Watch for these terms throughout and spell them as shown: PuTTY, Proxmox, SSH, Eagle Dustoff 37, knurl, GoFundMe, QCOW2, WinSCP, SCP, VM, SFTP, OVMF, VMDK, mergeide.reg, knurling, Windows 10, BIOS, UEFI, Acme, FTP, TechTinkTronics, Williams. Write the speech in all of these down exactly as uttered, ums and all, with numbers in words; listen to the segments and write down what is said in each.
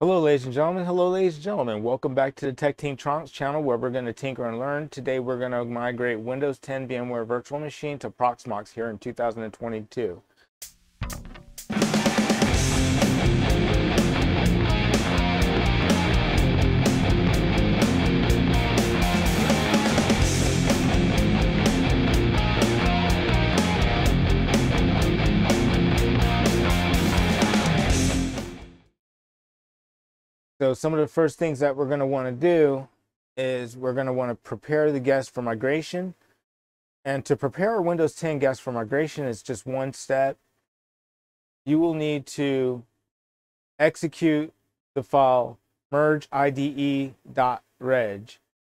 Hello ladies and gentlemen, hello ladies and gentlemen. Welcome back to the TechTinkTronics channel where we're going to tinker and learn. Today we're going to migrate Windows ten VMware Virtual Machine to Proxmox here in two thousand twenty-two. So some of the first things that we're going to want to do is we're going to want to prepare the guest for migration. And to prepare a Windows ten guest for migration is just one step. You will need to execute the file mergeide.reg.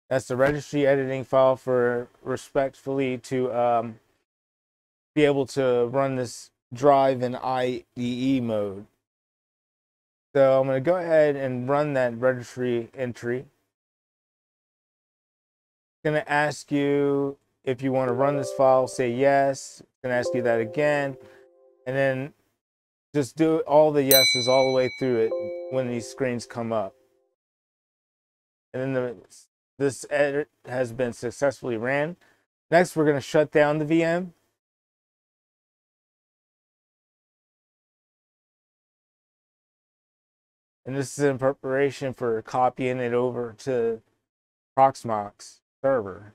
That's the registry editing file for respectfully to um, be able to run this drive in I D E mode. So I'm going to go ahead and run that registry entry. It's going to ask you if you want to run this file, say yes. It's going to ask you that again. And then just do all the yeses all the way through it when these screens come up. And then the, this edit has been successfully ran. Next, we're going to shut down the V M. And this is in preparation for copying it over to Proxmox server.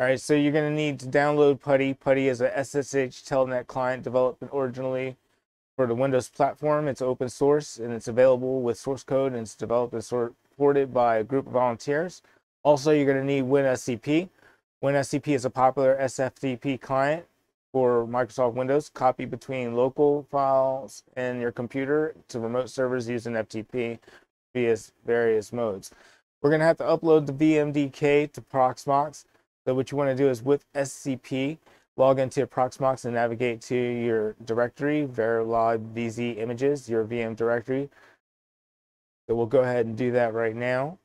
All right, so you're going to need to download PuTTY. PuTTY is a S S H telnet client developed originally for the Windows platform. It's open source and it's available with source code, and it's developed and supported by a group of volunteers. Also, you're going to need WinSCP. WinSCP is a popular S F T P client for Microsoft Windows. Copy between local files and your computer to remote servers using F T P via various modes. We're going to have to upload the V M D K to Proxmox. So what you want to do is with S C P, log into Proxmox and navigate to your directory, verlibvz images, your V M directory. So we'll go ahead and do that right now.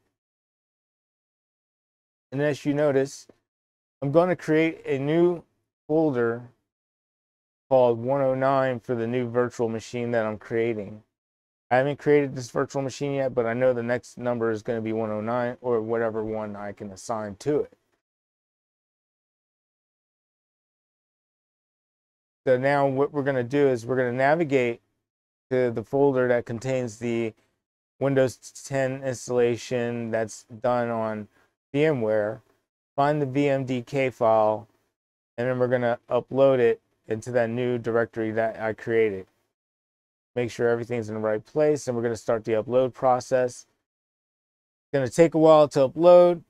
And as you notice, I'm going to create a new folder called one oh nine for the new virtual machine that I'm creating. I haven't created this virtual machine yet, but I know the next number is going to be one oh nine or whatever one I can assign to it. So now what we're going to do is we're going to navigate to the folder that contains the Windows ten installation that's done on VMware, find the V M D K file, and then we're going to upload it into that new directory that I created. Make sure everything's in the right place, and we're going to start the upload process. It's going to take a while to upload.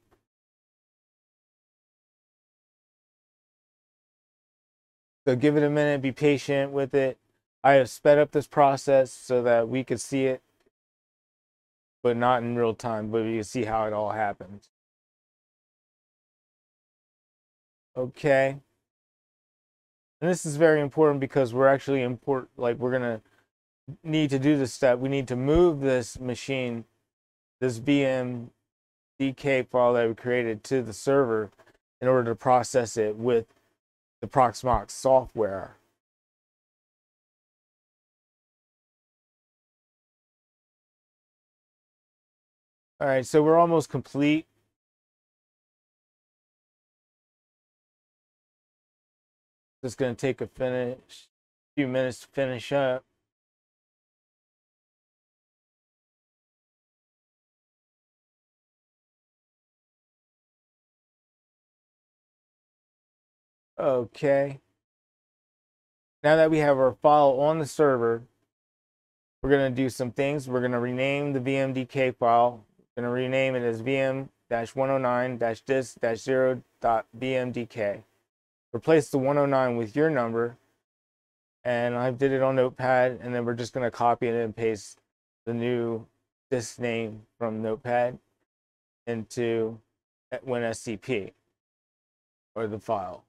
So give it a minute, be patient with it. I have sped up this process so that we could see it, but not in real time, but you can see how it all happened. Okay. And this is very important because we're actually import, like we're going to need to do this step. We need to move this machine, this V M D K file that we created, to the server in order to process it with the Proxmox software. All right, so we're almost complete. It's going to take a finish, few minutes to finish up. Okay. Now that we have our file on the server, we're going to do some things. We're going to rename the V M D K file. We're going to rename it as V M one oh nine disk zero dot V M D K. Replace the one oh nine with your number, and I did it on Notepad, and then we're just going to copy it and paste the new disk name from Notepad into WinSCP, or the file.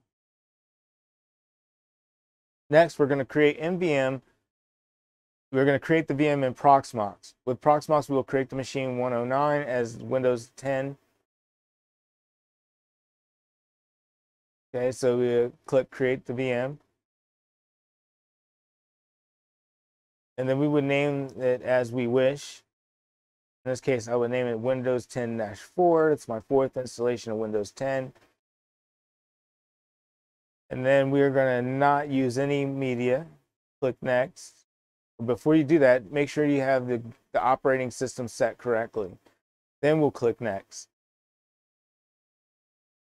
Next, we're going to create M V M. We're going to create the V M in Proxmox. With Proxmox, we'll create the machine one oh nine as Windows ten. Okay, so we click create the V M. and then we would name it as we wish. In this case, I would name it Windows ten dash four. It's my fourth installation of Windows ten. And then we are going to not use any media. Click next. Before you do that, make sure you have the, the operating system set correctly. Then we'll click next.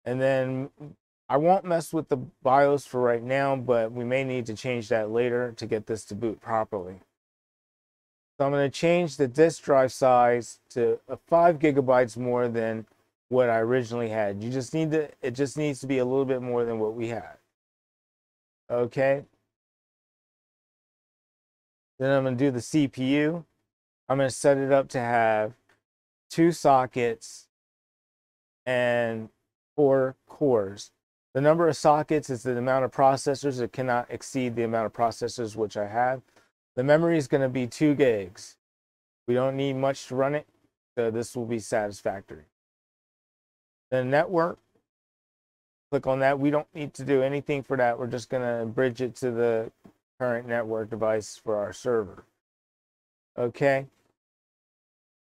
And then I won't mess with the BIOS for right now, but we may need to change that later to get this to boot properly. So I'm going to change the disk drive size to five gigabytes more than what I originally had. You just need to, it just needs to be a little bit more than what we had. Okay. Then I'm going to do the C P U. I'm going to set it up to have two sockets and four cores. The number of sockets is the amount of processors. It cannot exceed the amount of processors which I have. The memory is going to be two gigs. We don't need much to run it, so this will be satisfactory. The network, click on that. We don't need to do anything for that. We're just going to bridge it to the current network device for our server. Okay.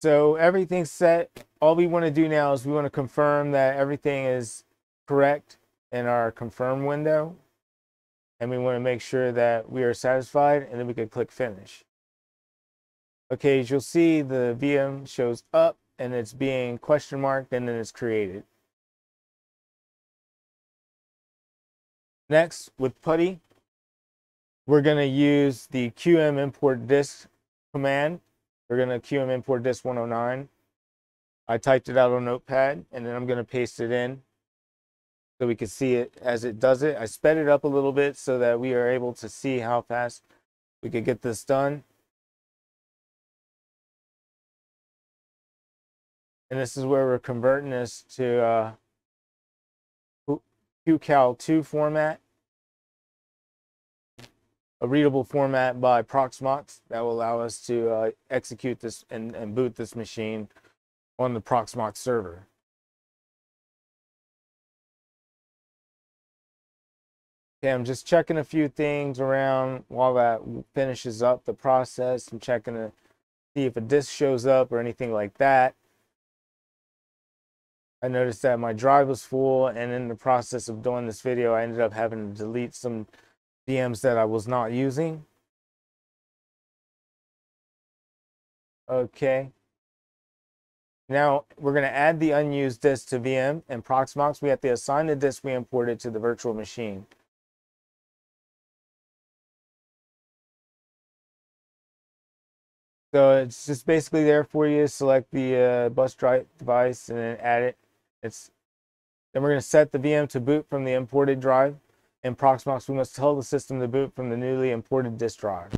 So everything's set. All we want to do now is we want to confirm that everything is correct in our confirm window. And we want to make sure that we are satisfied, and then we can click finish. Okay, as you'll see, the V M shows up and it's being question marked, and then it's created. Next, with PuTTY, we're going to use the Q M import disk command. We're going to Q M import disk one oh nine. I typed it out on Notepad, and then I'm going to paste it in so we can see it as it does it. I sped it up a little bit so that we are able to see how fast we could get this done. And this is where we're converting this to uh, Q C O W two format, a readable format by Proxmox that will allow us to uh, execute this and, and boot this machine on the Proxmox server. Okay, I'm just checking a few things around while that finishes up the process. I'm checking to see if a disk shows up or anything like that. I noticed that my drive was full, and in the process of doing this video, I ended up having to delete some V Ms that I was not using. Okay. Now we're going to add the unused disk to V M and Proxmox. We have to assign the disk we imported to the virtual machine. So it's just basically there for you. Select the uh, bus drive device and then add it. It's then we're going to set the V M to boot from the imported drive. In Proxmox, we must tell the system to boot from the newly imported disk drive.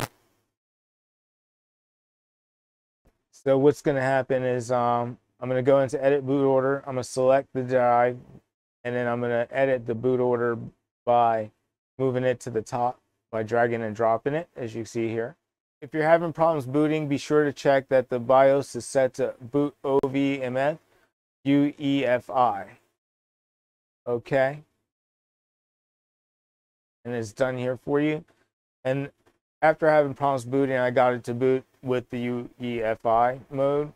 So what's going to happen is um, I'm going to go into edit boot order. I'm going to select the drive, and then I'm going to edit the boot order by moving it to the top by dragging and dropping it, as you see here. If you're having problems booting, be sure to check that the BIOS is set to boot O V M F, U E F I. Okay. And it's done here for you. And after having problems booting, I got it to boot with the U E F I mode.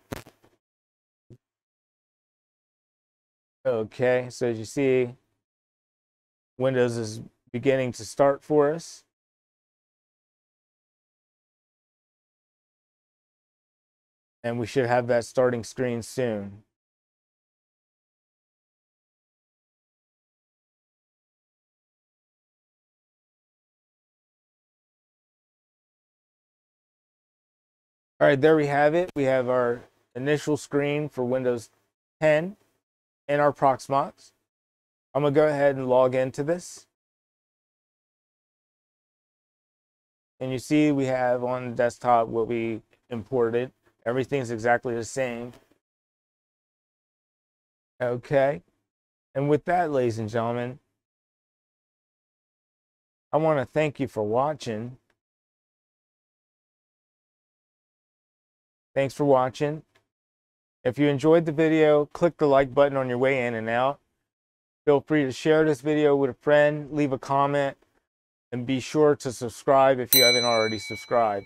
Okay, so as you see, Windows is beginning to start for us. And we should have that starting screen soon. All right, there we have it. We have our initial screen for Windows ten and our Proxmox. I'm going to go ahead and log into this. And you see we have on the desktop what we imported. Everything's exactly the same. Okay. And with that, ladies and gentlemen, I want to thank you for watching. Thanks for watching. If you enjoyed the video, click the like button on your way in and out. Feel free to share this video with a friend, leave a comment, and be sure to subscribe if you haven't already subscribed.